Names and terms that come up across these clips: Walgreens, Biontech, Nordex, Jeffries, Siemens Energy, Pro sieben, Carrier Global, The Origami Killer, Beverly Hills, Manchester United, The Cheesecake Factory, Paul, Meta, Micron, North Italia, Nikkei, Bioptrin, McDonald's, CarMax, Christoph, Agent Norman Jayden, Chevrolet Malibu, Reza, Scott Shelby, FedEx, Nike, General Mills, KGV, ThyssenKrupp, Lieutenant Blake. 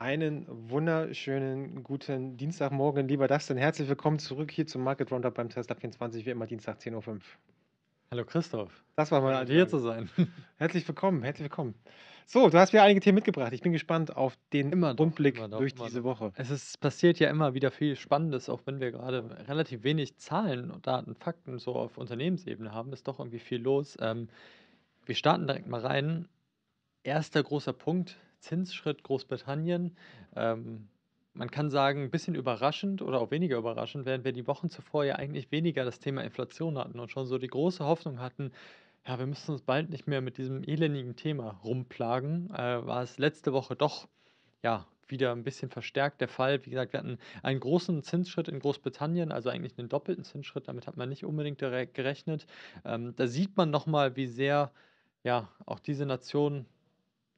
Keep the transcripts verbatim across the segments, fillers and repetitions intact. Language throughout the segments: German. Einen wunderschönen guten Dienstagmorgen, lieber Dustin. Herzlich willkommen zurück hier zum Market Roundup beim Tesla vierundzwanzig, wie immer Dienstag zehn Uhr fünf. Hallo Christoph. Das war mal ein hier zu sein. Herzlich willkommen, herzlich willkommen. So, du hast mir einige Themen mitgebracht. Ich bin gespannt auf den immer Rundblick doch, immer durch doch, diese Woche. Es ist, passiert ja immer wieder viel Spannendes, auch wenn wir gerade relativ wenig Zahlen, Daten, Fakten so auf Unternehmensebene haben. Ist doch irgendwie viel los. Ähm, wir starten direkt mal rein. Erster großer Punkt, Zinsschritt Großbritannien. Ähm, man kann sagen, ein bisschen überraschend oder auch weniger überraschend, während wir die Wochen zuvor ja eigentlich weniger das Thema Inflation hatten und schon so die große Hoffnung hatten, ja, wir müssen uns bald nicht mehr mit diesem elendigen Thema rumplagen. Äh, war es letzte Woche doch ja, wieder ein bisschen verstärkt der Fall. Wie gesagt, wir hatten einen großen Zinsschritt in Großbritannien, also eigentlich einen doppelten Zinsschritt. Damit hat man nicht unbedingt direkt gerechnet. Ähm, da sieht man nochmal, wie sehr ja, auch diese Nation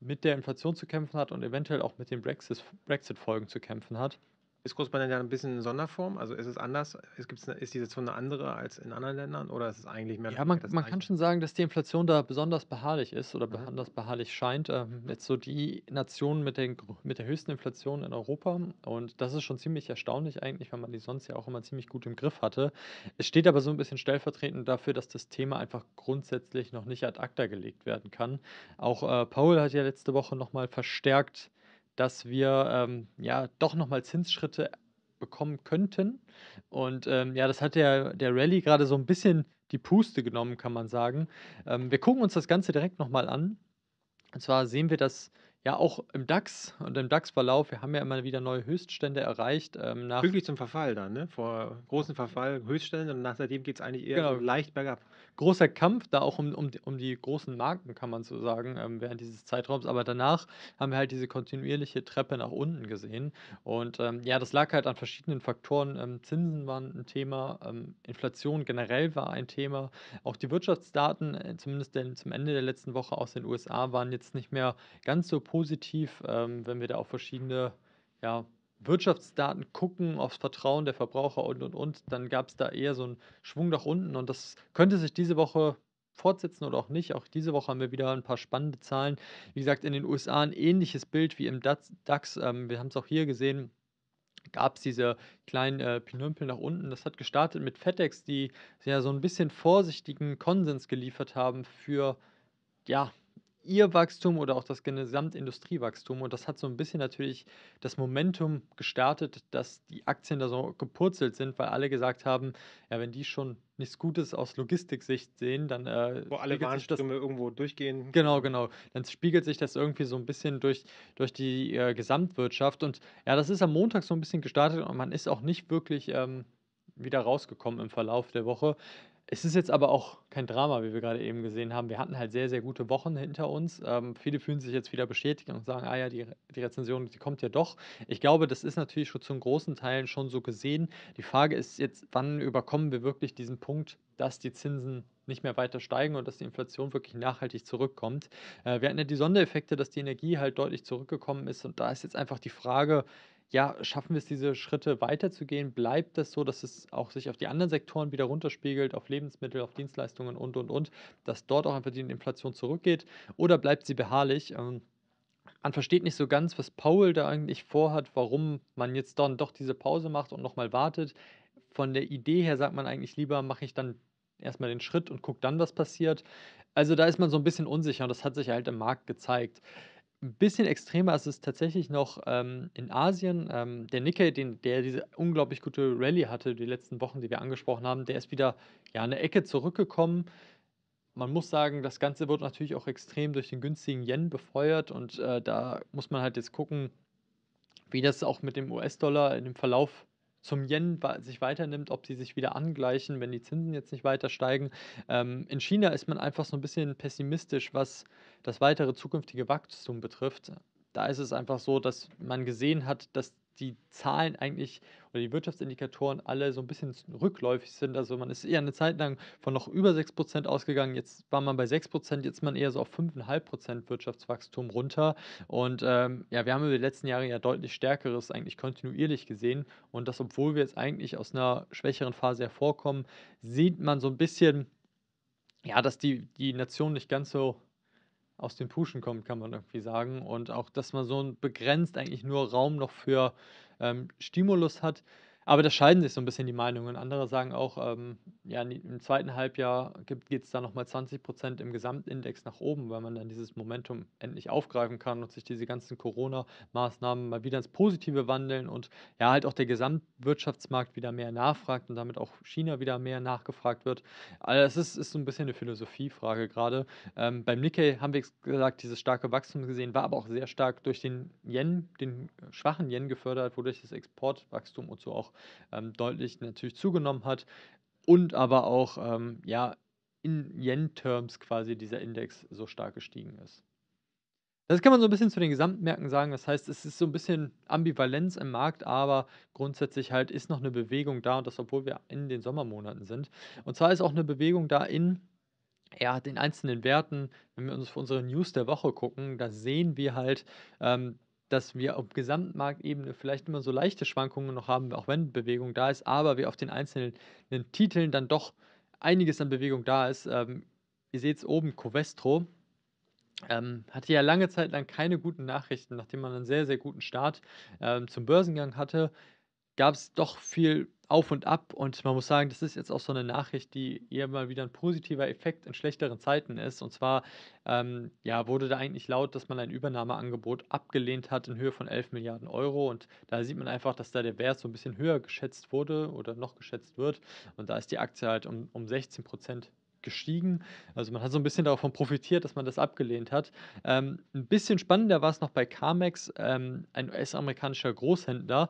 mit der Inflation zu kämpfen hat und eventuell auch mit den Brexit-Folgen zu kämpfen hat. Ist Großbritannien ja ein bisschen in Sonderform? Also ist es anders? Ist, ist die Situation eine andere als in anderen Ländern? Oder ist es eigentlich mehr... Ja, man, man kann schon sagen, dass die Inflation da besonders beharrlich ist oder mhm. besonders beharrlich scheint. Ähm, jetzt so die Nation mit, den, mit der höchsten Inflation in Europa. Und das ist schon ziemlich erstaunlich eigentlich, weil man die sonst ja auch immer ziemlich gut im Griff hatte. Es steht aber so ein bisschen stellvertretend dafür, dass das Thema einfach grundsätzlich noch nicht ad acta gelegt werden kann. Auch äh, Paul hat ja letzte Woche nochmal verstärkt, dass wir ähm, ja doch nochmal Zinsschritte bekommen könnten. Und ähm, ja, das hat der, der Rallye gerade so ein bisschen die Puste genommen, kann man sagen. Ähm, wir gucken uns das Ganze direkt nochmal an. Und zwar sehen wir das ja auch im DAX und im DAX-Verlauf. Wir haben ja immer wieder neue Höchststände erreicht. Ähm, nach Wirklich zum Verfall dann, ne? Vor großen Verfall Höchststände und nach seitdem geht es eigentlich eher genau. leicht bergab. Großer Kampf da auch um, um, um die großen Marken, kann man so sagen, ähm, während dieses Zeitraums. Aber danach haben wir halt diese kontinuierliche Treppe nach unten gesehen. Und ähm, ja, das lag halt an verschiedenen Faktoren. Ähm, Zinsen waren ein Thema, ähm, Inflation generell war ein Thema. Auch die Wirtschaftsdaten, äh, zumindest den, zum Ende der letzten Woche aus den U S A, waren jetzt nicht mehr ganz so positiv, ähm, wenn wir da auf verschiedene ja, Wirtschaftsdaten gucken, aufs Vertrauen der Verbraucher und, und, und, dann gab es da eher so einen Schwung nach unten und das könnte sich diese Woche fortsetzen oder auch nicht. Auch diese Woche haben wir wieder ein paar spannende Zahlen. Wie gesagt, in den U S A ein ähnliches Bild wie im DAX. Ähm, wir haben es auch hier gesehen, gab es diese kleinen äh, Pinümpel nach unten. Das hat gestartet mit FedEx, die ja so ein bisschen vorsichtigen Konsens geliefert haben für, ja, ihr Wachstum oder auch das Gesamtindustriewachstum und das hat so ein bisschen natürlich das Momentum gestartet, dass die Aktien da so gepurzelt sind, weil alle gesagt haben, ja, wenn die schon nichts Gutes aus Logistiksicht sehen, dann äh, wo alle Warenströme irgendwo durchgehen. Genau, genau. Dann spiegelt sich das irgendwie so ein bisschen durch, durch die äh, Gesamtwirtschaft und ja, das ist am Montag so ein bisschen gestartet und man ist auch nicht wirklich ähm, wieder rausgekommen im Verlauf der Woche. Es ist jetzt aber auch kein Drama, wie wir gerade eben gesehen haben. Wir hatten halt sehr, sehr gute Wochen hinter uns. Ähm, viele fühlen sich jetzt wieder bestätigt und sagen, ah ja, die, die Rezension, die kommt ja doch. Ich glaube, das ist natürlich schon zum großen Teil schon so gesehen. Die Frage ist jetzt, wann überkommen wir wirklich diesen Punkt, dass die Zinsen nicht mehr weiter steigen und dass die Inflation wirklich nachhaltig zurückkommt. Äh, wir hatten ja die Sondereffekte, dass die Energie halt deutlich zurückgekommen ist. Und da ist jetzt einfach die Frage, ja, schaffen wir es, diese Schritte weiterzugehen? Bleibt das so, dass es auch sich auf die anderen Sektoren wieder runterspiegelt, auf Lebensmittel, auf Dienstleistungen und, und, und, dass dort auch einfach die Inflation zurückgeht? Oder bleibt sie beharrlich? Ähm, man versteht nicht so ganz, was Paul da eigentlich vorhat, warum man jetzt dann doch diese Pause macht und nochmal wartet. Von der Idee her sagt man eigentlich lieber, mache ich dann erstmal den Schritt und gucke dann, was passiert. Also da ist man so ein bisschen unsicher und das hat sich halt im Markt gezeigt. Ein bisschen extremer ist es tatsächlich noch ähm, in Asien. Ähm, der Nikkei, den, der diese unglaublich gute Rallye hatte, die letzten Wochen, die wir angesprochen haben, der ist wieder ja, eine Ecke zurückgekommen. Man muss sagen, das Ganze wird natürlich auch extrem durch den günstigen Yen befeuert und äh, da muss man halt jetzt gucken, wie das auch mit dem U S-Dollar in dem Verlauf zum Yen sich weiternimmt, ob sie sich wieder angleichen, wenn die Zinsen jetzt nicht weiter steigen. Ähm, in China ist man einfach so ein bisschen pessimistisch, was das weitere zukünftige Wachstum betrifft. Da ist es einfach so, dass man gesehen hat, dass die Zahlen eigentlich oder die Wirtschaftsindikatoren alle so ein bisschen rückläufig sind. Also man ist eher eine Zeit lang von noch über sechs Prozent ausgegangen. Jetzt war man bei sechs Prozent, jetzt ist man eher so auf fünf Komma fünf Prozent Wirtschaftswachstum runter. Und ähm, ja, wir haben über die letzten Jahre ja deutlich Stärkeres eigentlich kontinuierlich gesehen. Und das, obwohl wir jetzt eigentlich aus einer schwächeren Phase hervorkommen, sieht man so ein bisschen, ja, dass die, die Nation nicht ganz so aus dem Pushen kommt, kann man irgendwie sagen. Und auch, dass man so begrenzt eigentlich nur Raum noch für ähm, Stimulus hat. Aber da scheiden sich so ein bisschen die Meinungen. Andere sagen auch, ähm, ja, im zweiten Halbjahr geht es da nochmal zwanzig Prozent im Gesamtindex nach oben, weil man dann dieses Momentum endlich aufgreifen kann und sich diese ganzen Corona-Maßnahmen mal wieder ins Positive wandeln und ja, halt auch der Gesamtwirtschaftsmarkt wieder mehr nachfragt und damit auch China wieder mehr nachgefragt wird. Also das ist, ist so ein bisschen eine Philosophiefrage gerade. Ähm, beim Nikkei haben wir gesagt, dieses starke Wachstum gesehen, war aber auch sehr stark durch den Yen, den schwachen Yen gefördert, wodurch das Exportwachstum und so auch Ähm, deutlich natürlich zugenommen hat und aber auch ähm, ja, in Yen-Terms quasi dieser Index so stark gestiegen ist. Das kann man so ein bisschen zu den Gesamtmärkten sagen, das heißt, es ist so ein bisschen Ambivalenz im Markt, aber grundsätzlich halt ist noch eine Bewegung da und das, obwohl wir in den Sommermonaten sind. Und zwar ist auch eine Bewegung da in ja, den einzelnen Werten. Wenn wir uns für unsere News der Woche gucken, da sehen wir halt, ähm, dass wir auf Gesamtmarktebene vielleicht immer so leichte Schwankungen noch haben, auch wenn Bewegung da ist, aber wir auf den einzelnen Titeln dann doch einiges an Bewegung da ist. Ähm, ihr seht es oben, Covestro ähm, hatte ja lange Zeit lang keine guten Nachrichten, nachdem man einen sehr, sehr guten Start ähm, zum Börsengang hatte, gab es doch viel Auf und Ab und man muss sagen, das ist jetzt auch so eine Nachricht, die eher mal wieder ein positiver Effekt in schlechteren Zeiten ist. Und zwar ähm, ja, wurde da eigentlich laut, dass man ein Übernahmeangebot abgelehnt hat in Höhe von elf Milliarden Euro und da sieht man einfach, dass da der Wert so ein bisschen höher geschätzt wurde oder noch geschätzt wird und da ist die Aktie halt um, um sechzehn Prozent gestiegen. Also man hat so ein bisschen davon profitiert, dass man das abgelehnt hat. Ähm, ein bisschen spannender war es noch bei CarMax, ähm, ein U S-amerikanischer Großhändler,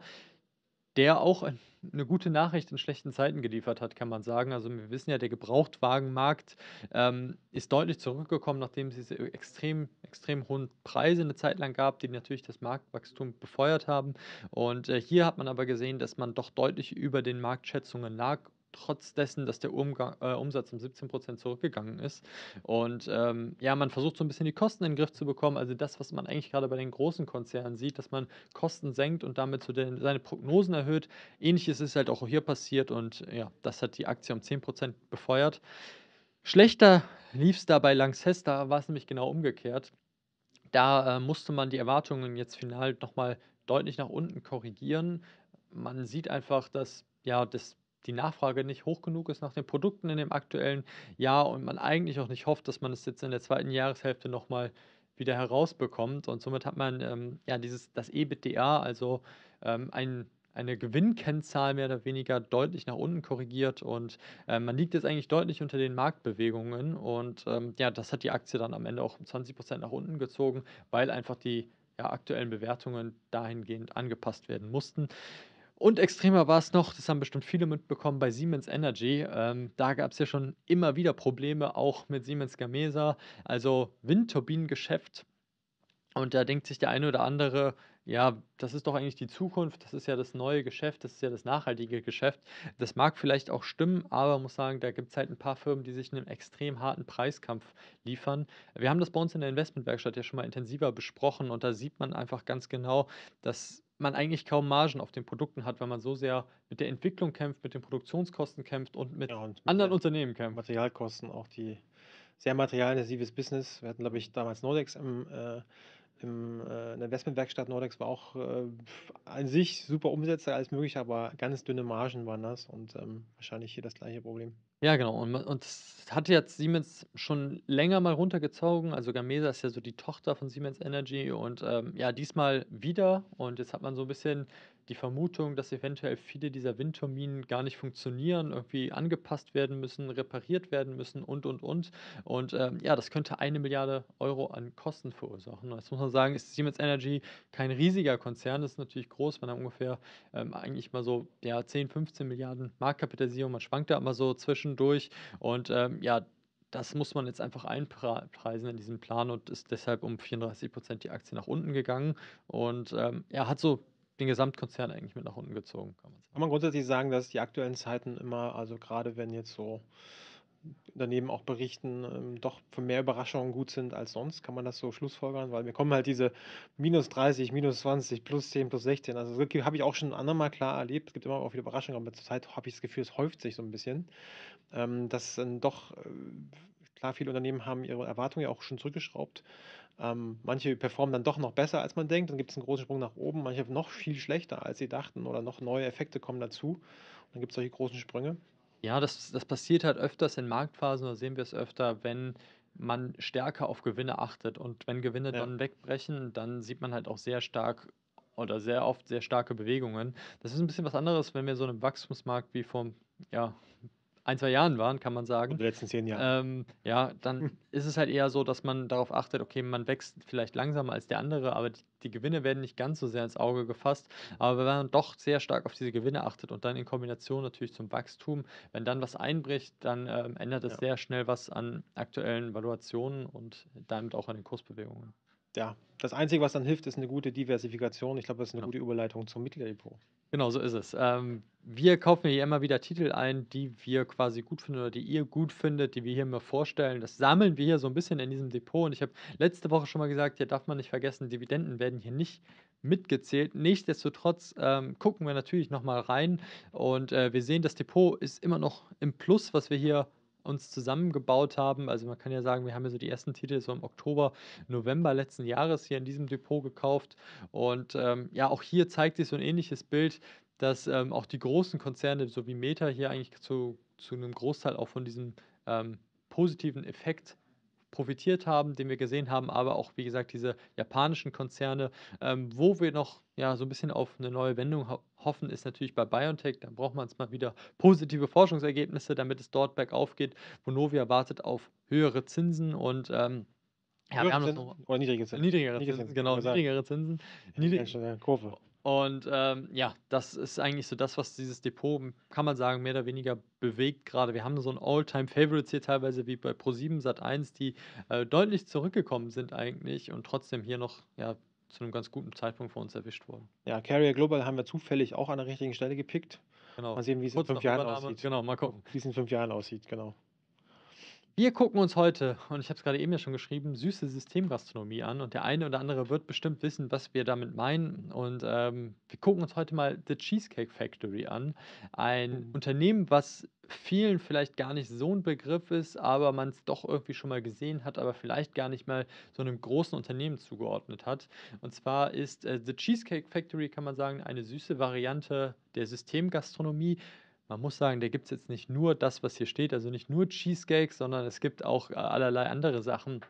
der auch eine gute Nachricht in schlechten Zeiten geliefert hat, kann man sagen. Also wir wissen ja, der Gebrauchtwagenmarkt ähm, ist deutlich zurückgekommen, nachdem es diese extrem, extrem hohen Preise eine Zeit lang gab, die natürlich das Marktwachstum befeuert haben. Und äh, hier hat man aber gesehen, dass man doch deutlich über den Marktschätzungen lag, trotz dessen, dass der Umgang, äh, Umsatz um siebzehn Prozent zurückgegangen ist. Und ähm, ja, man versucht so ein bisschen die Kosten in den Griff zu bekommen. Also das, was man eigentlich gerade bei den großen Konzernen sieht, dass man Kosten senkt und damit so den, seine Prognosen erhöht. Ähnliches ist halt auch hier passiert und ja, das hat die Aktie um zehn Prozent befeuert. Schlechter lief es da bei Lanxess, da war es nämlich genau umgekehrt. Da äh, musste man die Erwartungen jetzt final nochmal deutlich nach unten korrigieren. Man sieht einfach, dass ja, das die Nachfrage nicht hoch genug ist nach den Produkten in dem aktuellen Jahr und man eigentlich auch nicht hofft, dass man es jetzt in der zweiten Jahreshälfte nochmal wieder herausbekommt. Und somit hat man ähm, ja dieses, das EBITDA, also ähm, ein, eine Gewinnkennzahl mehr oder weniger deutlich nach unten korrigiert und äh, man liegt jetzt eigentlich deutlich unter den Marktbewegungen und ähm, ja, das hat die Aktie dann am Ende auch um zwanzig Prozent nach unten gezogen, weil einfach die ja, aktuellen Bewertungen dahingehend angepasst werden mussten. Und extremer war es noch, das haben bestimmt viele mitbekommen, bei Siemens Energy. Ähm, da gab es ja schon immer wieder Probleme, auch mit Siemens Gamesa, also Windturbinengeschäft. Und da denkt sich der eine oder andere, ja, das ist doch eigentlich die Zukunft, das ist ja das neue Geschäft, das ist ja das nachhaltige Geschäft. Das mag vielleicht auch stimmen, aber man muss sagen, da gibt es halt ein paar Firmen, die sich einen extrem harten Preiskampf liefern. Wir haben das bei uns in der Investmentwerkstatt ja schon mal intensiver besprochen und da sieht man einfach ganz genau, dass man eigentlich kaum Margen auf den Produkten hat, weil man so sehr mit der Entwicklung kämpft, mit den Produktionskosten kämpft und mit, ja, und mit anderen Unternehmen kämpft. Materialkosten, auch die sehr materialintensives Business. Wir hatten, glaube ich, damals Nordex im, äh, im äh, in der Investmentwerkstatt. Nordex war auch äh, an sich super Umsätze, alles möglich, aber ganz dünne Margen waren das und ähm, wahrscheinlich hier das gleiche Problem. Ja, genau. Und, und das hatte jetzt Siemens schon länger mal runtergezogen. Also Gamesa ist ja so die Tochter von Siemens Energy und ähm, ja, diesmal wieder. Und jetzt hat man so ein bisschen die Vermutung, dass eventuell viele dieser Windturbinen gar nicht funktionieren, irgendwie angepasst werden müssen, repariert werden müssen und, und, und. Und ähm, ja, das könnte eine Milliarde Euro an Kosten verursachen. Und jetzt muss man sagen, ist Siemens Energy kein riesiger Konzern, das ist natürlich groß, man hat ungefähr ähm, eigentlich mal so ja, zehn, fünfzehn Milliarden Marktkapitalisierung, man schwankt da immer so zwischendurch und ähm, ja, das muss man jetzt einfach einpreisen in diesen Plan und ist deshalb um vierunddreißig Prozent die Aktie nach unten gegangen und ähm, ja, hat so den Gesamtkonzern eigentlich mit nach unten gezogen, kann man sagen. Kann man grundsätzlich sagen, dass die aktuellen Zeiten immer, also gerade wenn jetzt so daneben auch berichten, ähm, doch für mehr Überraschungen gut sind als sonst, kann man das so schlussfolgern, weil mir kommen halt diese minus dreißig, minus zwanzig, plus zehn, plus sechzehn, also das habe ich auch schon ein andermal klar erlebt, es gibt immer auch viele Überraschungen, aber zur Zeit habe ich das Gefühl, es häuft sich so ein bisschen, ähm, dass dann doch äh, Klar, viele Unternehmen haben ihre Erwartungen ja auch schon zurückgeschraubt. Ähm, manche performen dann doch noch besser, als man denkt. Dann gibt es einen großen Sprung nach oben. Manche noch viel schlechter, als sie dachten. Oder noch neue Effekte kommen dazu. Und dann gibt es solche großen Sprünge. Ja, das, das passiert halt öfters in Marktphasen. Da sehen wir es öfter, wenn man stärker auf Gewinne achtet. Und wenn Gewinne ja. dann wegbrechen, dann sieht man halt auch sehr stark oder sehr oft sehr starke Bewegungen. Das ist ein bisschen was anderes, wenn wir so einem Wachstumsmarkt wie vor ja, ein, zwei Jahren waren, kann man sagen. In den letzten zehn Jahren. Ähm, ja, dann hm. ist es halt eher so, dass man darauf achtet, okay, man wächst vielleicht langsamer als der andere, aber die, die Gewinne werden nicht ganz so sehr ins Auge gefasst. Aber wenn man doch sehr stark auf diese Gewinne achtet und dann in Kombination natürlich zum Wachstum, wenn dann was einbricht, dann ähm, ändert es ja. sehr schnell was an aktuellen Valuationen und damit auch an den Kursbewegungen. Ja, das Einzige, was dann hilft, ist eine gute Diversifikation. Ich glaube, das ist eine ja. gute Überleitung zum Mitgliederdepot. Genau, so ist es. Ähm, wir kaufen hier immer wieder Titel ein, die wir quasi gut finden oder die ihr gut findet, die wir hier mal vorstellen. Das sammeln wir hier so ein bisschen in diesem Depot. Und ich habe letzte Woche schon mal gesagt, hier darf man nicht vergessen, Dividenden werden hier nicht mitgezählt. Nichtsdestotrotz ähm, gucken wir natürlich nochmal rein. Und äh, wir sehen, das Depot ist immer noch im Plus, was wir hier uns zusammengebaut haben. Also man kann ja sagen, wir haben ja so die ersten Titel so im Oktober, November letzten Jahres hier in diesem Depot gekauft. Und ähm, ja, auch hier zeigt sich so ein ähnliches Bild, dass ähm, auch die großen Konzerne, so wie Meta, hier eigentlich zu, zu einem Großteil auch von diesem ähm, positiven Effekt profitiert haben, den wir gesehen haben, aber auch, wie gesagt, diese japanischen Konzerne. Ähm, wo wir noch ja, so ein bisschen auf eine neue Wendung ho hoffen, ist natürlich bei Biontech. Dann braucht man es mal wieder positive Forschungsergebnisse, damit es dort bergauf geht. Vonovia wartet auf höhere Zinsen und ähm, ja, wir haben Zinsen noch, oder niedrige Zinsen. Niedrigere Zinsen, Zinsen genau, niedrigere Zinsen. Niedrigere Kurve. Und ähm, ja, das ist eigentlich so das, was dieses Depot, kann man sagen, mehr oder weniger bewegt gerade. Wir haben so ein All-Time-Favorites hier teilweise wie bei Pro sieben, Sat eins, die äh, deutlich zurückgekommen sind eigentlich und trotzdem hier noch ja, zu einem ganz guten Zeitpunkt von uns erwischt wurden. Ja, Carrier Global haben wir zufällig auch an der richtigen Stelle gepickt. Genau. Mal sehen, wie es in fünf Jahren aussieht. Genau, mal gucken. Wie es in fünf Jahren aussieht, genau. Wir gucken uns heute, und ich habe es gerade eben ja schon geschrieben, süße Systemgastronomie an. Und der eine oder andere wird bestimmt wissen, was wir damit meinen. Und ähm, wir gucken uns heute mal The Cheesecake Factory an. Ein mhm. Unternehmen, was vielen vielleicht gar nicht so ein Begriff ist, aber man es doch irgendwie schon mal gesehen hat, aber vielleicht gar nicht mal so einem großen Unternehmen zugeordnet hat. Und zwar ist äh, The Cheesecake Factory, kann man sagen, eine süße Variante der Systemgastronomie. Man muss sagen, da gibt es jetzt nicht nur das, was hier steht, also nicht nur Cheesecakes, sondern es gibt auch allerlei andere Sachen,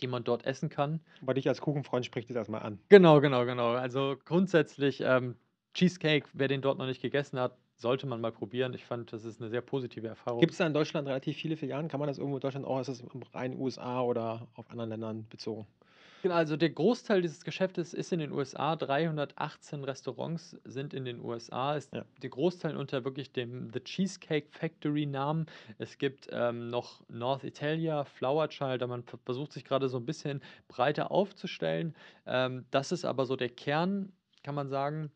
die man dort essen kann. Aber dich als Kuchenfreund spricht das erstmal an. Genau, genau, genau. Also grundsätzlich ähm, Cheesecake, wer den dort noch nicht gegessen hat, sollte man mal probieren. Ich fand, das ist eine sehr positive Erfahrung. Gibt es da in Deutschland relativ viele Filialen? Kann man das irgendwo in Deutschland auch, ist das rein U S A oder auf anderen Ländern bezogen? Genau, also der Großteil dieses Geschäftes ist in den U S A. dreihundertachtzehn Restaurants sind in den U S A. Ist ja. der Großteil unter wirklich dem The Cheesecake Factory Namen. Es gibt ähm, noch North Italia, Flower Child. Man versucht sich gerade so ein bisschen breiter aufzustellen. Ähm, das ist aber so der Kern, kann man sagen.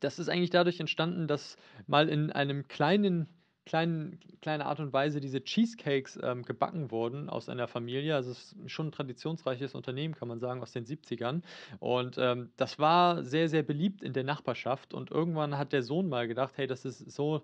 Das ist eigentlich dadurch entstanden, dass mal in einem kleinen Kleine, kleine Art und Weise diese Cheesecakes ähm, gebacken wurden aus einer Familie. Also es ist schon ein traditionsreiches Unternehmen, kann man sagen, aus den siebzigern. Und ähm, das war sehr, sehr beliebt in der Nachbarschaft. Und irgendwann hat der Sohn mal gedacht, hey, das ist so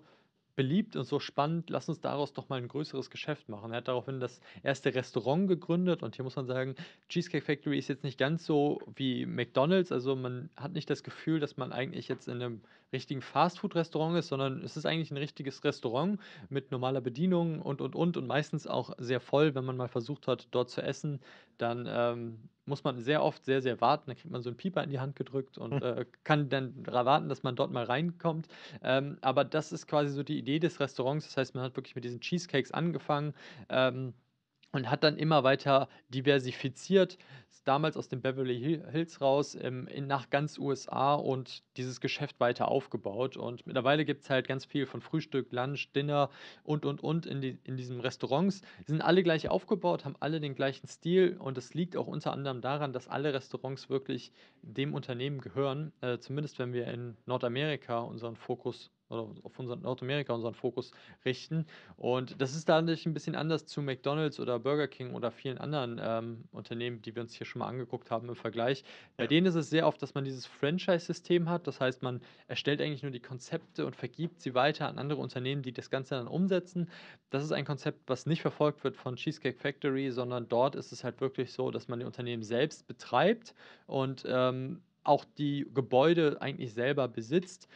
beliebt und so spannend, lass uns daraus doch mal ein größeres Geschäft machen. Er hat daraufhin das erste Restaurant gegründet und hier muss man sagen, Cheesecake Factory ist jetzt nicht ganz so wie McDonald's, also man hat nicht das Gefühl, dass man eigentlich jetzt in einem richtigen Fastfood-Restaurant ist, sondern es ist eigentlich ein richtiges Restaurant mit normaler Bedienung und, und, und und meistens auch sehr voll. Wenn man mal versucht hat, dort zu essen, dann ähm, muss man sehr oft sehr, sehr warten. Dann kriegt man so einen Pieper in die Hand gedrückt und äh, kann dann warten, dass man dort mal reinkommt. Ähm, aber das ist quasi so die Idee des Restaurants. Das heißt, man hat wirklich mit diesen Cheesecakes angefangen ähm, und hat dann immer weiter diversifiziert. Ist damals aus dem Beverly Hills raus, ähm, in, nach ganz U S A und dieses Geschäft weiter aufgebaut. Und mittlerweile gibt es halt ganz viel von Frühstück, Lunch, Dinner und, und, und in, die, in diesen Restaurants. Die sind alle gleich aufgebaut, haben alle den gleichen Stil. Und das liegt auch unter anderem daran, dass alle Restaurants wirklich dem Unternehmen gehören. Äh, zumindest wenn wir in Nordamerika unseren Fokus oder auf unseren Nordamerika unseren Fokus richten. Und das ist dadurch ein bisschen anders zu McDonald's oder Burger King oder vielen anderen ähm, Unternehmen, die wir uns hier schon mal angeguckt haben im Vergleich. Bei denen ist es sehr oft, dass man dieses Franchise-System hat. Das heißt, man erstellt eigentlich nur die Konzepte und vergibt sie weiter an andere Unternehmen, die das Ganze dann umsetzen. Das ist ein Konzept, was nicht verfolgt wird von Cheesecake Factory, sondern dort ist es halt wirklich so, dass man die Unternehmen selbst betreibt und ähm, auch die Gebäude eigentlich selber besitzt.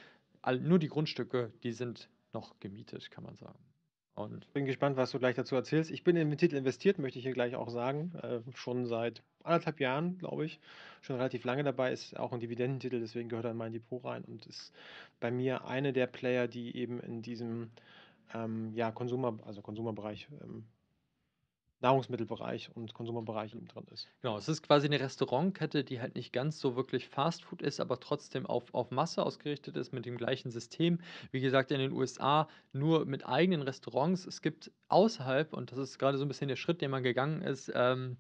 All, nur die Grundstücke, die sind noch gemietet, kann man sagen. Und ich bin gespannt, was du gleich dazu erzählst. Ich bin in den Titel investiert, möchte ich hier gleich auch sagen. Äh, schon seit anderthalb Jahren, glaube ich. Schon relativ lange dabei. Ist auch ein Dividendentitel, deswegen gehört er in mein Depot rein und ist bei mir eine der Player, die eben in diesem ähm, ja, Konsumer, also Konsumerbereich ähm, Nahrungsmittelbereich und Konsumerbereich eben drin ist. Genau, es ist quasi eine Restaurantkette, die halt nicht ganz so wirklich Fast Food ist, aber trotzdem auf, auf Masse ausgerichtet ist mit dem gleichen System. Wie gesagt, in den U S A nur mit eigenen Restaurants. Es gibt außerhalb, und das ist gerade so ein bisschen der Schritt, den man gegangen ist, ähm,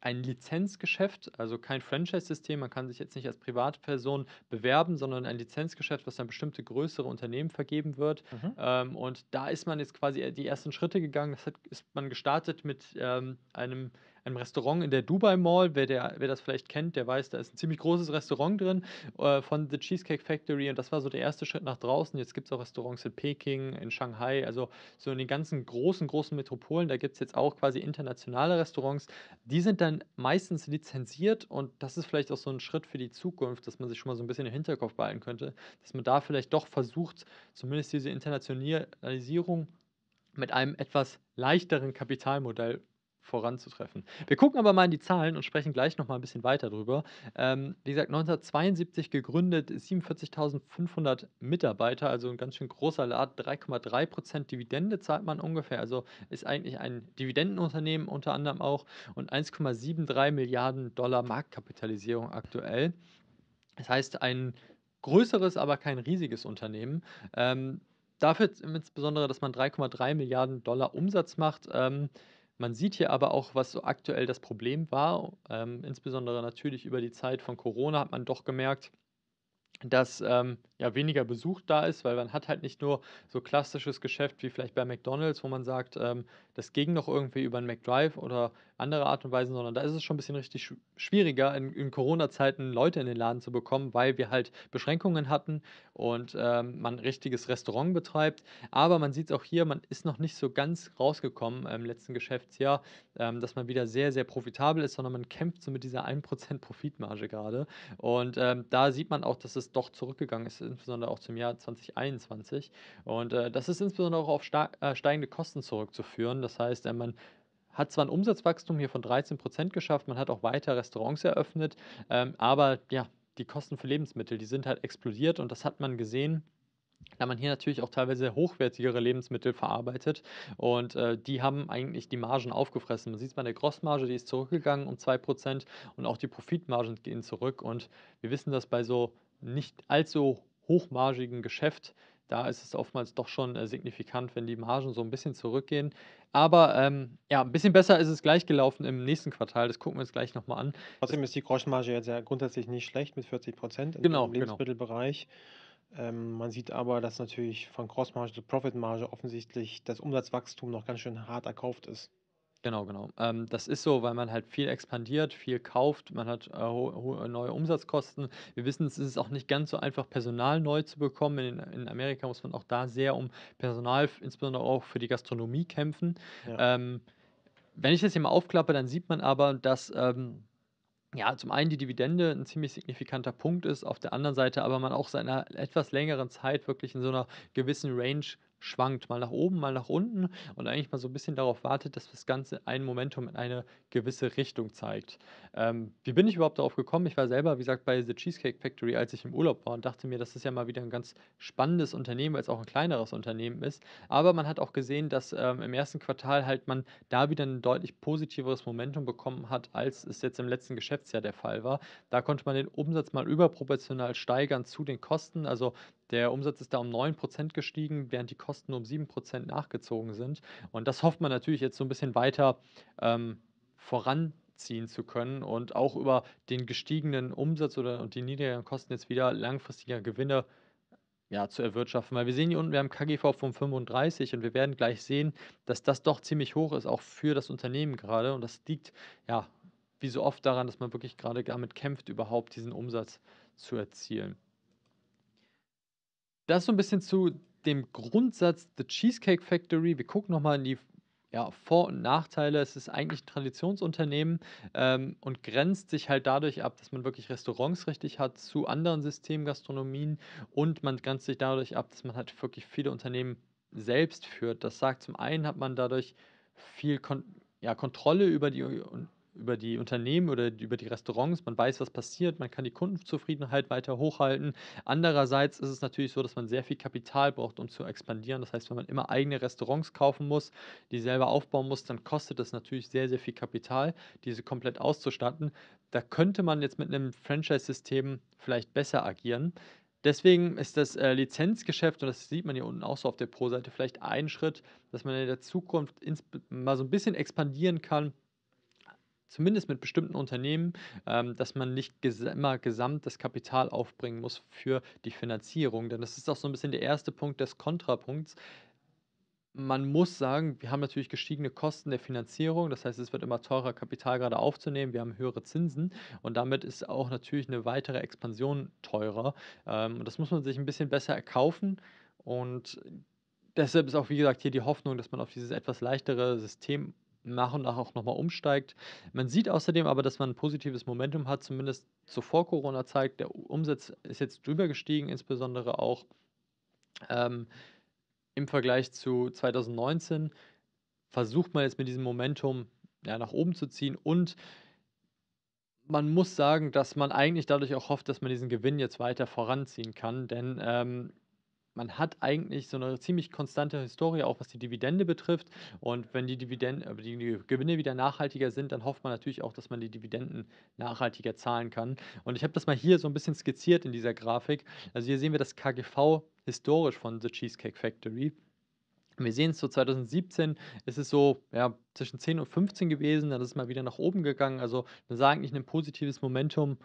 ein Lizenzgeschäft, also kein Franchise-System, man kann sich jetzt nicht als Privatperson bewerben, sondern ein Lizenzgeschäft, was an bestimmte größere Unternehmen vergeben wird. Mhm. Ähm, und da ist man jetzt quasi die ersten Schritte gegangen. Das hat, ist man gestartet mit ähm, einem, einem Restaurant in der Dubai Mall. Wer, der, wer das vielleicht kennt, der weiß, da ist ein ziemlich großes Restaurant drin äh, von The Cheesecake Factory. Und das war so der erste Schritt nach draußen. Jetzt gibt es auch Restaurants in Peking, in Shanghai, also so in den ganzen großen, großen Metropolen. Da gibt es jetzt auch quasi internationale Restaurants. Die sind dann meistens lizenziert und das ist vielleicht auch so ein Schritt für die Zukunft, dass man sich schon mal so ein bisschen im Hinterkopf behalten könnte, dass man da vielleicht doch versucht, zumindest diese Internationalisierung mit einem etwas leichteren Kapitalmodell voranzutreffen. Wir gucken aber mal in die Zahlen und sprechen gleich noch mal ein bisschen weiter drüber. Ähm, wie gesagt, neunzehnhundertzweiundsiebzig gegründet, siebenundvierzigtausendfünfhundert Mitarbeiter, also ein ganz schön großer Laden, drei Komma drei Prozent Dividende zahlt man ungefähr, also ist eigentlich ein Dividendenunternehmen unter anderem auch und eins Komma drei sieben Milliarden Dollar Marktkapitalisierung aktuell. Das heißt, ein größeres, aber kein riesiges Unternehmen. Ähm, dafür insbesondere, dass man drei Komma drei Milliarden Dollar Umsatz macht. ähm, Man sieht hier aber auch, was so aktuell das Problem war. Ähm, insbesondere natürlich über die Zeit von Corona hat man doch gemerkt, dass ähm, ja, weniger Besuch da ist, weil man hat halt nicht nur so klassisches Geschäft wie vielleicht bei McDonald's, wo man sagt, ähm, das ging noch irgendwie über einen McDrive oder andere Art und Weise, sondern da ist es schon ein bisschen richtig schwieriger, in, in Corona-Zeiten Leute in den Laden zu bekommen, weil wir halt Beschränkungen hatten und ähm, man ein richtiges Restaurant betreibt. Aber man sieht es auch hier, man ist noch nicht so ganz rausgekommen im letzten Geschäftsjahr, ähm, dass man wieder sehr, sehr profitabel ist, sondern man kämpft so mit dieser ein Prozent Profitmarge gerade. Und ähm, da sieht man auch, dass es doch zurückgegangen ist, insbesondere auch zum Jahr zweitausendeinundzwanzig. Und äh, das ist insbesondere auch auf stark, äh, steigende Kosten zurückzuführen. Das heißt, äh, man hat zwar ein Umsatzwachstum hier von dreizehn Prozent geschafft, man hat auch weiter Restaurants eröffnet, ähm, aber ja, die Kosten für Lebensmittel, die sind halt explodiert und das hat man gesehen, da man hier natürlich auch teilweise hochwertigere Lebensmittel verarbeitet und äh, die haben eigentlich die Margen aufgefressen. Man sieht es bei der Grossmarge, die ist zurückgegangen um zwei Prozent und auch die Profitmargen gehen zurück und wir wissen, dass bei so nicht allzu hochmargigen Geschäft, da ist es oftmals doch schon äh, signifikant, wenn die Margen so ein bisschen zurückgehen. Aber ähm, ja, ein bisschen besser ist es gleich gelaufen im nächsten Quartal. Das gucken wir uns gleich nochmal an. Trotzdem ist die Grossmarge jetzt ja grundsätzlich nicht schlecht mit vierzig Prozent im genau, Lebensmittelbereich. Genau. Ähm, man sieht aber, dass natürlich von Grossmarge zu Profitmarge offensichtlich das Umsatzwachstum noch ganz schön hart erkauft ist. Genau, genau. Ähm, das ist so, weil man halt viel expandiert, viel kauft, man hat äh, neue Umsatzkosten. Wir wissen, es ist auch nicht ganz so einfach, Personal neu zu bekommen. In, in Amerika muss man auch da sehr um Personal, insbesondere auch für die Gastronomie, kämpfen. Ja. Ähm, wenn ich das hier mal aufklappe, dann sieht man aber, dass ähm, ja, zum einen die Dividende ein ziemlich signifikanter Punkt ist, auf der anderen Seite aber man auch seit einer etwas längeren Zeit wirklich in so einer gewissen Range schwankt, mal nach oben, mal nach unten und eigentlich mal so ein bisschen darauf wartet, dass das Ganze ein Momentum in eine gewisse Richtung zeigt. Ähm, wie bin ich überhaupt darauf gekommen? Ich war selber, wie gesagt, bei The Cheesecake Factory, als ich im Urlaub war und dachte mir, das ist ja mal wieder ein ganz spannendes Unternehmen, weil es auch ein kleineres Unternehmen ist. Aber man hat auch gesehen, dass ähm, im ersten Quartal halt man da wieder ein deutlich positiveres Momentum bekommen hat, als es jetzt im letzten Geschäftsjahr der Fall war. Da konnte man den Umsatz mal überproportional steigern zu den Kosten, also der Umsatz ist da um neun Prozent gestiegen, während die Kosten um sieben Prozent nachgezogen sind. Und das hofft man natürlich jetzt so ein bisschen weiter ähm, voranziehen zu können und auch über den gestiegenen Umsatz oder, und die niedrigeren Kosten jetzt wieder langfristiger Gewinne ja, zu erwirtschaften. Weil wir sehen hier unten, wir haben K G V von fünfunddreißig und wir werden gleich sehen, dass das doch ziemlich hoch ist, auch für das Unternehmen gerade. Und das liegt ja wie so oft daran, dass man wirklich gerade damit kämpft, überhaupt diesen Umsatz zu erzielen. Das so ein bisschen zu dem Grundsatz The Cheesecake Factory. Wir gucken nochmal in die ja, Vor- und Nachteile. Es ist eigentlich ein Traditionsunternehmen ähm, und grenzt sich halt dadurch ab, dass man wirklich Restaurants richtig hat zu anderen Systemgastronomien, und man grenzt sich dadurch ab, dass man halt wirklich viele Unternehmen selbst führt. Das sagt, zum einen hat man dadurch viel Kon ja, Kontrolle über die über die Unternehmen oder über die Restaurants, man weiß, was passiert, man kann die Kundenzufriedenheit weiter hochhalten. Andererseits ist es natürlich so, dass man sehr viel Kapital braucht, um zu expandieren. Das heißt, wenn man immer eigene Restaurants kaufen muss, die selber aufbauen muss, dann kostet das natürlich sehr, sehr viel Kapital, diese komplett auszustatten. Da könnte man jetzt mit einem Franchise-System vielleicht besser agieren. Deswegen ist das äh, Lizenzgeschäft, und das sieht man hier unten auch so auf der Pro-Seite, vielleicht ein Schritt, dass man in der Zukunft mal so ein bisschen expandieren kann, zumindest mit bestimmten Unternehmen, ähm, dass man nicht ges immer gesamt das Kapital aufbringen muss für die Finanzierung. Denn das ist auch so ein bisschen der erste Punkt des Kontrapunkts. Man muss sagen, wir haben natürlich gestiegene Kosten der Finanzierung. Das heißt, es wird immer teurer, Kapital gerade aufzunehmen. Wir haben höhere Zinsen und damit ist auch natürlich eine weitere Expansion teurer. Ähm, das muss man sich ein bisschen besser erkaufen, und deshalb ist auch, wie gesagt, hier die Hoffnung, dass man auf dieses etwas leichtere System nach und nach auch nochmal umsteigt. Man sieht außerdem aber, dass man ein positives Momentum hat, zumindest zuvor Corona zeigt. Der Umsatz ist jetzt drüber gestiegen, insbesondere auch ähm, im Vergleich zu zweitausendneunzehn. Versucht man jetzt mit diesem Momentum ja, nach oben zu ziehen, und man muss sagen, dass man eigentlich dadurch auch hofft, dass man diesen Gewinn jetzt weiter voranziehen kann, denn ähm, man hat eigentlich so eine ziemlich konstante Historie, auch was die Dividende betrifft. Und wenn die, Dividende, die Gewinne wieder nachhaltiger sind, dann hofft man natürlich auch, dass man die Dividenden nachhaltiger zahlen kann. Und ich habe das mal hier so ein bisschen skizziert in dieser Grafik. Also hier sehen wir das K G V historisch von The Cheesecake Factory. Wir sehen es so, zweitausendsiebzehn ist es so ja, zwischen zehn und fünfzehn gewesen, dann ist es mal wieder nach oben gegangen. Also wir sagen eigentlich ein positives Momentum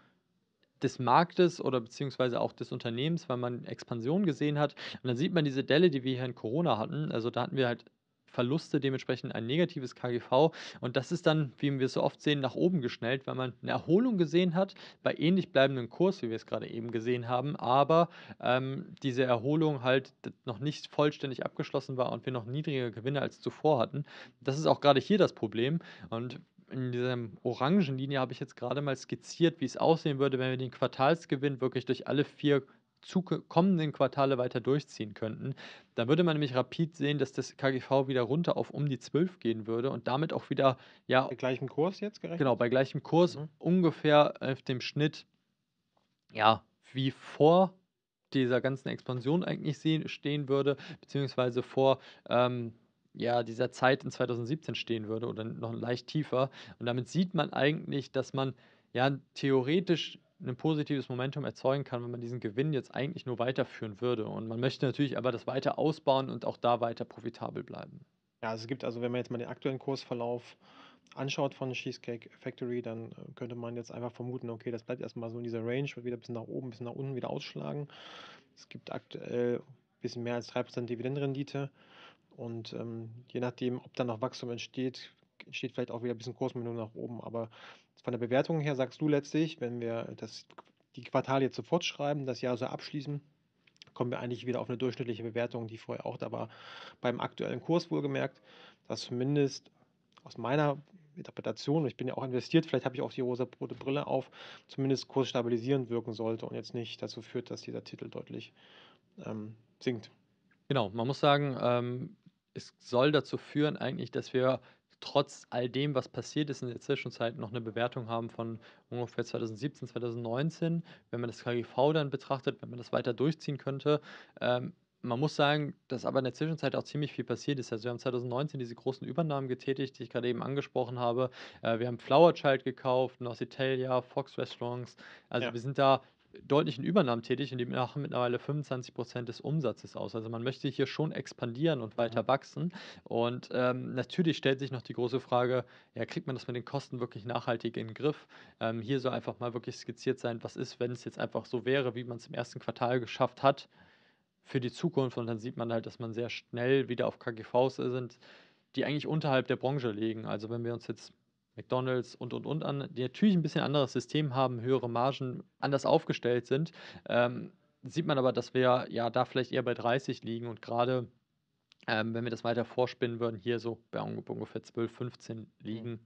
des Marktes oder beziehungsweise auch des Unternehmens, weil man Expansion gesehen hat. Und dann sieht man diese Delle, die wir hier in Corona hatten. Also da hatten wir halt Verluste, dementsprechend ein negatives K G V. Und das ist dann, wie wir es so oft sehen, nach oben geschnellt, weil man eine Erholung gesehen hat bei ähnlich bleibendem Kurs, wie wir es gerade eben gesehen haben. Aber ähm, diese Erholung halt noch nicht vollständig abgeschlossen war und wir noch niedrigere Gewinne als zuvor hatten. Das ist auch gerade hier das Problem. Und in dieser orangen Linie habe ich jetzt gerade mal skizziert, wie es aussehen würde, wenn wir den Quartalsgewinn wirklich durch alle vier kommenden Quartale weiter durchziehen könnten. Dann würde man nämlich rapid sehen, dass das K G V wieder runter auf um die zwölf gehen würde und damit auch wieder, ja, bei gleichem Kurs jetzt gerechnet? Genau, bei gleichem Kurs mhm. ungefähr auf dem Schnitt, ja, wie vor dieser ganzen Expansion eigentlich sehen, stehen würde, beziehungsweise vor, ähm, ja, dieser Zeit in zweitausendsiebzehn stehen würde oder noch leicht tiefer. Und damit sieht man eigentlich, dass man ja theoretisch ein positives Momentum erzeugen kann, wenn man diesen Gewinn jetzt eigentlich nur weiterführen würde. Und man möchte natürlich aber das weiter ausbauen und auch da weiter profitabel bleiben. Ja, also es gibt, also wenn man jetzt mal den aktuellen Kursverlauf anschaut von Cheesecake Factory, dann könnte man jetzt einfach vermuten, okay, das bleibt erstmal so in dieser Range, wird wieder ein bisschen nach oben, ein bisschen nach unten wieder ausschlagen. Es gibt aktuell ein bisschen mehr als drei Prozent Dividendenrendite. Und ähm, je nachdem, ob dann noch Wachstum entsteht, entsteht vielleicht auch wieder ein bisschen Kursminderung nach oben. Aber von der Bewertung her sagst du letztlich, wenn wir das, die Quartale jetzt sofort schreiben, das Jahr so abschließen, kommen wir eigentlich wieder auf eine durchschnittliche Bewertung, die vorher auch da war, beim aktuellen Kurs wohlgemerkt, dass zumindest aus meiner Interpretation, ich bin ja auch investiert, vielleicht habe ich auch die rosa-rote Brille auf, zumindest kursstabilisierend wirken sollte und jetzt nicht dazu führt, dass dieser Titel deutlich ähm, sinkt. Genau, man muss sagen, ähm es soll dazu führen eigentlich, dass wir trotz all dem, was passiert ist in der Zwischenzeit, noch eine Bewertung haben von ungefähr zweitausendsiebzehn, zweitausendneunzehn. Wenn man das K G V dann betrachtet, wenn man das weiter durchziehen könnte. Ähm, man muss sagen, dass aber in der Zwischenzeit auch ziemlich viel passiert ist. Also wir haben zweitausendneunzehn diese großen Übernahmen getätigt, die ich gerade eben angesprochen habe. Äh, wir haben Flower Child gekauft, North Italia, Fox Restaurants. Also ja, wir sind da deutlichen Übernahmen tätig und die machen mittlerweile fünfundzwanzig Prozent des Umsatzes aus. Also man möchte hier schon expandieren und weiter wachsen. Und ähm, natürlich stellt sich noch die große Frage, ja, kriegt man das mit den Kosten wirklich nachhaltig in den Griff? Ähm, hier soll einfach mal wirklich skizziert sein, was ist, wenn es jetzt einfach so wäre, wie man es im ersten Quartal geschafft hat, für die Zukunft. Und dann sieht man halt, dass man sehr schnell wieder auf K G Vs sind, die eigentlich unterhalb der Branche liegen. Also wenn wir uns jetzt McDonald's und, und, und an, die natürlich ein bisschen anderes System haben, höhere Margen, anders aufgestellt sind, ähm, sieht man aber, dass wir ja da vielleicht eher bei dreißig liegen und gerade, ähm, wenn wir das weiter vorspinnen würden, hier so bei ungefähr zwölf, fünfzehn liegen, mhm.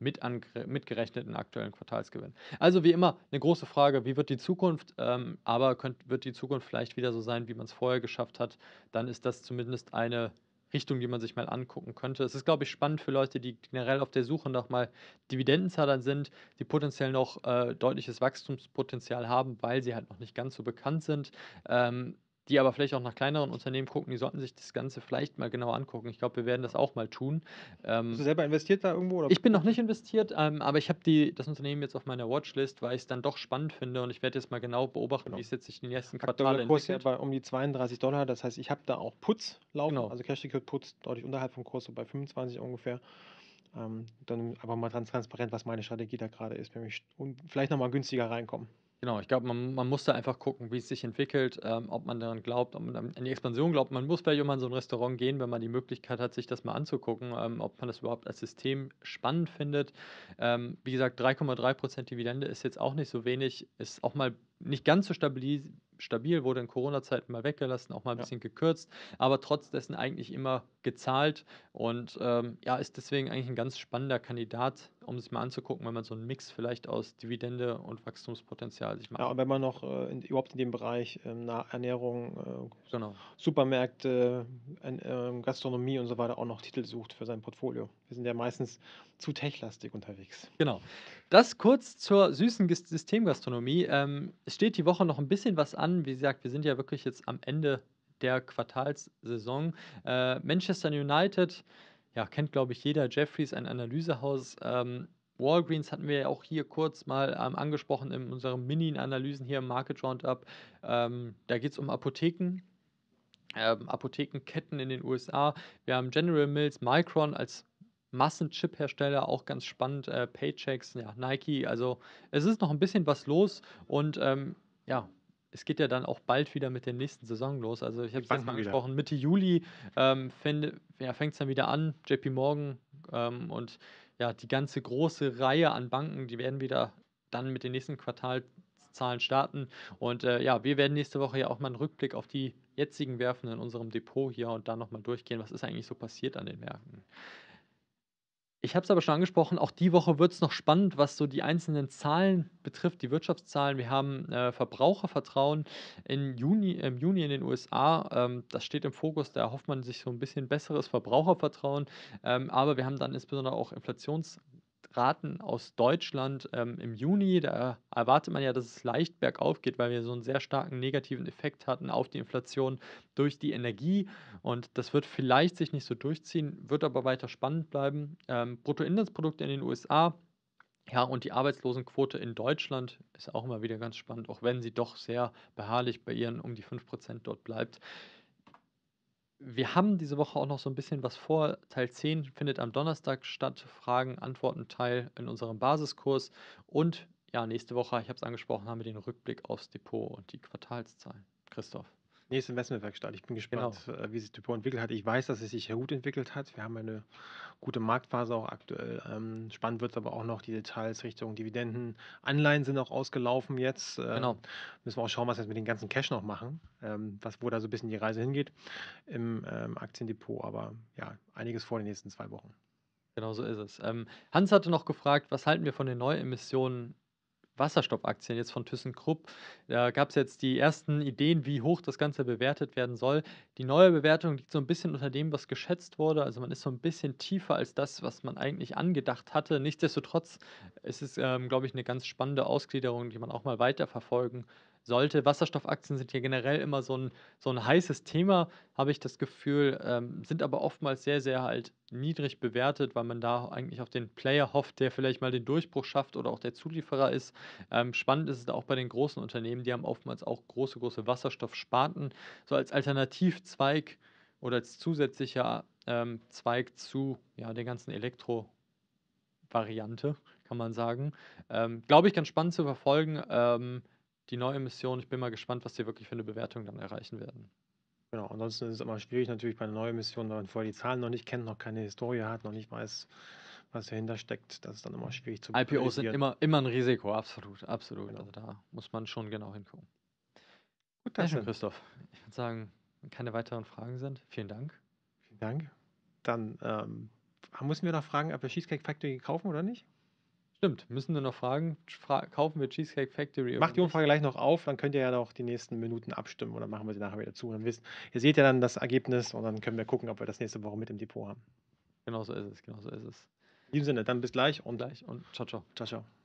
mit mitgerechneten aktuellen Quartalsgewinn. Also wie immer eine große Frage, wie wird die Zukunft, ähm, aber könnt, wird die Zukunft vielleicht wieder so sein, wie man es vorher geschafft hat, dann ist das zumindest eine Richtung, die man sich mal angucken könnte. Es ist, glaube ich, spannend für Leute, die generell auf der Suche nach mal Dividendenzahlern sind, die potenziell noch äh, deutliches Wachstumspotenzial haben, weil sie halt noch nicht ganz so bekannt sind, ähm, die aber vielleicht auch nach kleineren Unternehmen gucken, die sollten sich das Ganze vielleicht mal genauer angucken. Ich glaube, wir werden das auch mal tun. Ähm, Bist du selber investiert da irgendwo? Oder? Ich bin noch nicht investiert, ähm, aber ich habe das Unternehmen jetzt auf meiner Watchlist, weil ich es dann doch spannend finde und ich werde jetzt mal genau beobachten, genau. wie es jetzt sich in den ersten Quartalen entwickelt. Der Kurs ja bei um die zweiunddreißig Dollar, das heißt, ich habe da auch Putz laufen, genau. also Cash-Ticket-Putz deutlich unterhalb vom Kurs, so bei fünfundzwanzig ungefähr. Ähm, dann aber mal transparent, was meine Strategie da gerade ist, nämlich und vielleicht nochmal günstiger reinkommen. Genau, ich glaube, man, man muss da einfach gucken, wie es sich entwickelt, ähm, ob man daran glaubt, ob man an die Expansion glaubt. Man muss vielleicht immer in so ein Restaurant gehen, wenn man die Möglichkeit hat, sich das mal anzugucken, ähm, ob man das überhaupt als System spannend findet. Ähm, wie gesagt, drei Komma drei Prozent Dividende ist jetzt auch nicht so wenig, ist auch mal nicht ganz so stabil, stabil wurde in Corona-Zeiten mal weggelassen, auch mal ein ja. bisschen gekürzt, aber trotz dessen eigentlich immer gezahlt und ähm, ja, ist deswegen eigentlich ein ganz spannender Kandidat, um sich mal anzugucken, wenn man so einen Mix vielleicht aus Dividende und Wachstumspotenzial sich macht. Ja, und wenn man noch äh, in, überhaupt in dem Bereich äh, Ernährung, äh, genau. Supermärkte, äh, äh, Gastronomie und so weiter auch noch Titel sucht für sein Portfolio. Wir sind ja meistens zu techlastig unterwegs. Genau. Das kurz zur süßen Systemgastronomie. Ähm, es steht die Woche noch ein bisschen was an. Wie gesagt, wir sind ja wirklich jetzt am Ende der Quartalssaison. Äh, Manchester United, ja, kennt, glaube ich, jeder. Jeffries, ein Analysehaus. Ähm, Walgreens hatten wir ja auch hier kurz mal ähm, angesprochen in unseren Mini-Analysen hier im Market Roundup. Ähm, da geht es um Apotheken, ähm, Apothekenketten in den U S A. Wir haben General Mills, Micron als Massenchip-Hersteller, auch ganz spannend. Äh, Paychecks, ja, Nike. Also es ist noch ein bisschen was los und ähm, ja, es geht ja dann auch bald wieder mit der nächsten Saison los. Also ich habe es jetzt mal angesprochen, Mitte Juli ähm, ja, fängt es dann wieder an, J P Morgan ähm, und ja, die ganze große Reihe an Banken, die werden wieder dann mit den nächsten Quartalszahlen starten. Und äh, ja, wir werden nächste Woche ja auch mal einen Rückblick auf die jetzigen werfen in unserem Depot hier und da nochmal durchgehen, was ist eigentlich so passiert an den Märkten. Ich habe es aber schon angesprochen, auch die Woche wird es noch spannend, was so die einzelnen Zahlen betrifft, die Wirtschaftszahlen. Wir haben äh, Verbrauchervertrauen in Juni, im Juni in den U S A. Ähm, das steht im Fokus, da erhofft man sich so ein bisschen besseres Verbrauchervertrauen. Ähm, aber wir haben dann insbesondere auch Inflationsraten aus Deutschland ähm, im Juni. Da erwartet man ja, dass es leicht bergauf geht, weil wir so einen sehr starken negativen Effekt hatten auf die Inflation durch die Energie und das wird vielleicht sich nicht so durchziehen, wird aber weiter spannend bleiben. Ähm, Bruttoinlandsprodukte in den U S A, ja, und die Arbeitslosenquote in Deutschland ist auch immer wieder ganz spannend, auch wenn sie doch sehr beharrlich bei ihren um die fünf Prozent dort bleibt. Wir haben diese Woche auch noch so ein bisschen was vor. Teil zehn findet am Donnerstag statt, Fragen, Antworten Teil in unserem Basiskurs und ja, nächste Woche, ich habe es angesprochen, haben wir den Rückblick aufs Depot und die Quartalszahlen. Christoph. Nächste Investmentwerkstatt. Ich bin gespannt, genau. wie sich Depot entwickelt hat. Ich weiß, dass es sich gut entwickelt hat. Wir haben eine gute Marktphase auch aktuell. Ähm, spannend wird es aber auch noch die Details Richtung Dividenden. Anleihen sind auch ausgelaufen jetzt. Ähm, genau. Müssen wir auch schauen, was wir jetzt mit dem ganzen Cash noch machen. Ähm, was, wo da so ein bisschen die Reise hingeht im ähm, Aktiendepot. Aber ja, einiges vor den nächsten zwei Wochen. Genau so ist es. Ähm, Hans hatte noch gefragt, was halten wir von den Neuemissionen Wasserstoffaktien jetzt von ThyssenKrupp. Da gab es jetzt die ersten Ideen, wie hoch das Ganze bewertet werden soll. Die neue Bewertung liegt so ein bisschen unter dem, was geschätzt wurde. Also man ist so ein bisschen tiefer als das, was man eigentlich angedacht hatte. Nichtsdestotrotz ist es, ähm, glaube ich, eine ganz spannende Ausgliederung, die man auch mal weiterverfolgen sollte. Wasserstoffaktien sind ja generell immer so ein, so ein heißes Thema, habe ich das Gefühl, ähm, sind aber oftmals sehr, sehr halt niedrig bewertet, weil man da eigentlich auf den Player hofft, der vielleicht mal den Durchbruch schafft oder auch der Zulieferer ist. Ähm, spannend ist es auch bei den großen Unternehmen, die haben oftmals auch große, große Wasserstoffsparten, so als Alternativzweig oder als zusätzlicher ähm, Zweig zu ja, der ganzen Elektro-Variante, kann man sagen. Ähm, glaube ich, ganz spannend zu verfolgen. Ähm, Die neue Mission, ich bin mal gespannt, was die wirklich für eine Bewertung dann erreichen werden. Genau, ansonsten ist es immer schwierig natürlich bei einer neuen Mission, wenn man vorher die Zahlen noch nicht kennt, noch keine Historie hat, noch nicht weiß, was dahinter steckt. Das ist dann immer schwierig zu beurteilen. I P Os sind immer, immer ein Risiko, absolut, absolut. Genau. Also da muss man schon genau hingucken. Gut, danke schön, Christoph. Ich würde sagen, wenn keine weiteren Fragen sind, vielen Dank. Vielen Dank. Dann ähm, müssen wir noch fragen, ob wir Cheesecake Factory kaufen oder nicht? Stimmt, müssen wir noch fragen, fra kaufen wir Cheesecake Factory? Macht die Umfrage gleich noch auf, dann könnt ihr ja noch die nächsten Minuten abstimmen oder machen wir sie nachher wieder zu. Dann wisst, ihr seht ja dann das Ergebnis und dann können wir gucken, ob wir das nächste Woche mit im Depot haben. Genau so ist es, genau so ist es. In diesem Sinne, dann bis gleich und, gleich und ciao, ciao. Ciao, ciao.